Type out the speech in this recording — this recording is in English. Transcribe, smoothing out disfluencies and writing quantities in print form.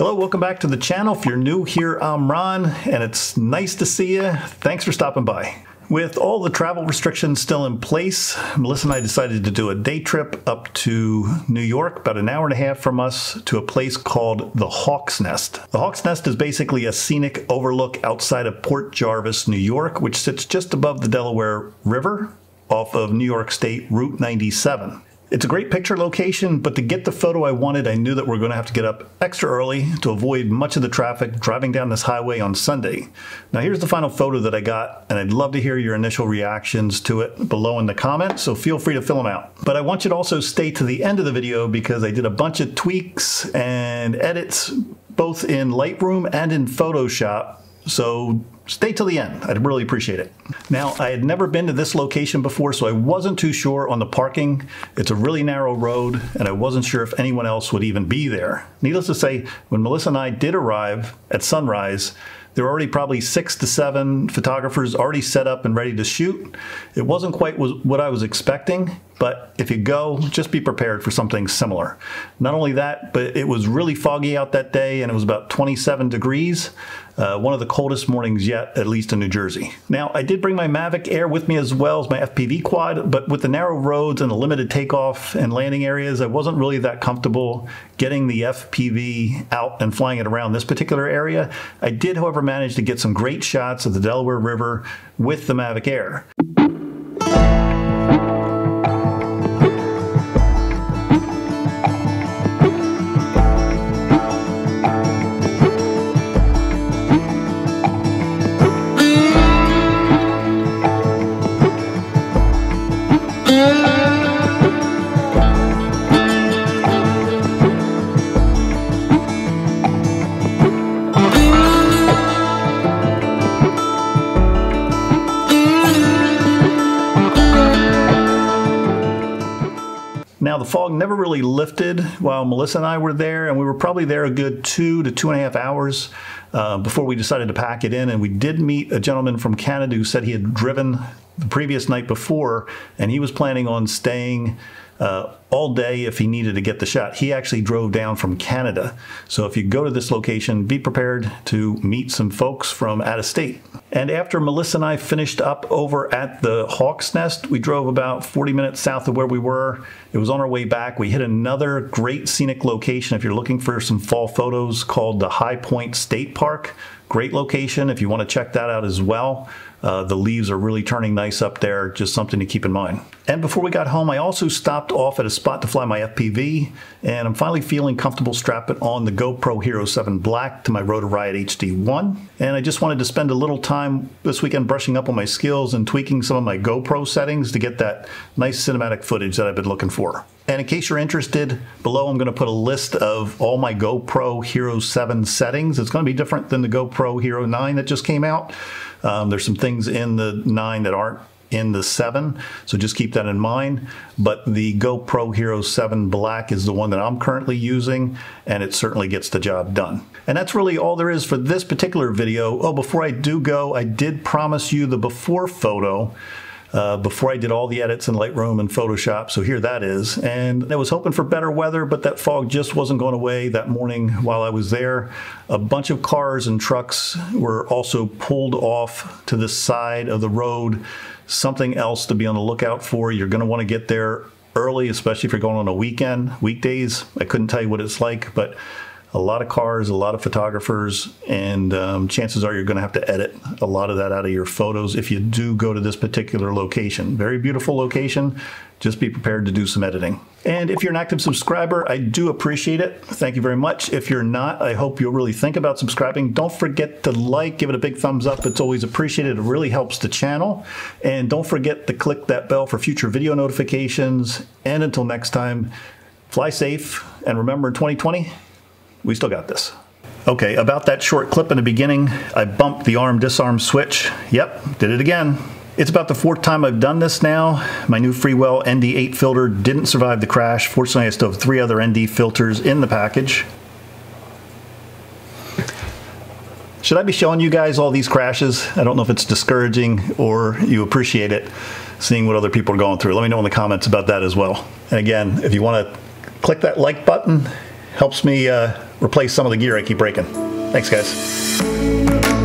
Hello, welcome back to the channel. If you're new here, I'm Ron, and it's nice to see you. Thanks for stopping by. With all the travel restrictions still in place, Melissa and I decided to do a day trip up to New York, about an hour and a half from us, to a place called the Hawk's Nest. The Hawk's Nest is basically a scenic overlook outside of Port Jarvis, New York, which sits just above the Delaware River off of New York State Route 97. It's a great picture location, but to get the photo I wanted, I knew that we're going to have to get up extra early to avoid much of the traffic driving down this highway on Sunday. Now here's the final photo that I got, and I'd love to hear your initial reactions to it below in the comments, so feel free to fill them out. But I want you to also stay to the end of the video because I did a bunch of tweaks and edits both in Lightroom and in Photoshop, so stay till the end. I'd really appreciate it. Now, I had never been to this location before, so I wasn't too sure on the parking. It's a really narrow road, and I wasn't sure if anyone else would even be there. Needless to say, when Melissa and I did arrive at sunrise, there were already probably 6 to 7 photographers already set up and ready to shoot. It wasn't quite what I was expecting, but if you go, just be prepared for something similar. Not only that, but it was really foggy out that day, and it was about 27 degrees, one of the coldest mornings yet, at least in New Jersey. Now, I did bring my Mavic Air with me as well as my FPV quad, but with the narrow roads and the limited takeoff and landing areas, I wasn't really that comfortable getting the FPV out and flying it around this particular area. I did, however, manage to get some great shots of the Delaware River with the Mavic Air. Now, the fog never really lifted while Melissa and I were there, and we were probably there a good 2 to 2.5 hours before we decided to pack it in. And we did meet a gentleman from Canada who said he had driven the previous night before, and he was planning on staying all day if he needed to get the shot. He actually drove down from Canada. So if you go to this location, be prepared to meet some folks from out of state. And after Melissa and I finished up over at the Hawk's Nest, we drove about 40 minutes south of where we were. It was on our way back. We hit another great scenic location if you're looking for some fall photos called the High Point State Park. Great location if you want to check that out as well. The leaves are really turning nice up there, just something to keep in mind. And before we got home, I also stopped off at a spot to fly my FPV, and I'm finally feeling comfortable strapping on the GoPro Hero 7 Black to my Rotor Riot HD1. And I just wanted to spend a little time this weekend brushing up on my skills and tweaking some of my GoPro settings to get that nice cinematic footage that I've been looking for. And in case you're interested, below I'm going to put a list of all my GoPro Hero 7 settings. It's going to be different than the GoPro Hero 9 that just came out. There's some things in the 9 that aren't in the 7, so just keep that in mind. But the GoPro Hero 7 Black is the one that I'm currently using, and it certainly gets the job done. And that's really all there is for this particular video. Oh, before I do go, I did promise you the before photo before I did all the edits in Lightroom and Photoshop, so here that is. And I was hoping for better weather, but that fog just wasn't going away that morning while I was there. A bunch of cars and trucks were also pulled off to the side of the road. Something else to be on the lookout for. You're going to want to get there early, especially if you're going on a weekend, weekdays. I couldn't tell you what it's like, but a lot of cars, a lot of photographers, and chances are you're going to have to edit a lot of that out of your photos if you do go to this particular location. Very beautiful location. Just be prepared to do some editing. And if you're an active subscriber, I do appreciate it. Thank you very much. If you're not, I hope you'll really think about subscribing. Don't forget to like, give it a big thumbs up. It's always appreciated. It really helps the channel. And don't forget to click that bell for future video notifications. And until next time, fly safe. And remember, in 2020, we still got this. Okay, about that short clip in the beginning, I bumped the arm-disarm switch. Yep, did it again. It's about the 4th time I've done this now. My new Freewell ND8 filter didn't survive the crash. Fortunately, I still have 3 other ND filters in the package. Should I be showing you guys all these crashes? I don't know if it's discouraging or you appreciate it, seeing what other people are going through. Let me know in the comments about that as well. And again, if you want to click that like button, helps me replace some of the gear I keep breaking. Thanks, guys.